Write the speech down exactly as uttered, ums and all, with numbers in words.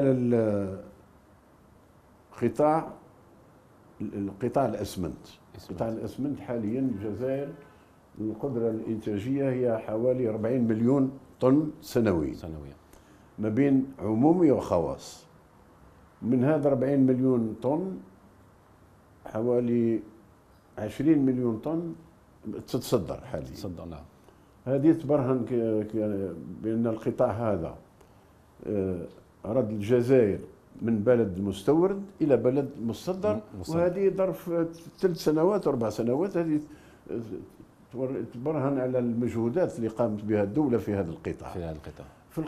القطاع القطاع الاسمنت قطاع الاسمنت حاليا الجزائر القدره الانتاجيه هي حوالي أربعين مليون طن سنويا سنويا ما بين عمومي وخواص. من هذا أربعين مليون طن حوالي عشرين مليون طن تتصدر حاليا تتصدر. نعم هذه تبرهن بان القطاع هذا رد الجزائر من بلد مستورد الى بلد مصدر، وهذه ظرف ثلاث سنوات اربع سنوات هذه تبرهن على المجهودات اللي قامت بها الدوله في هذا القطاع. في هذا القطاع.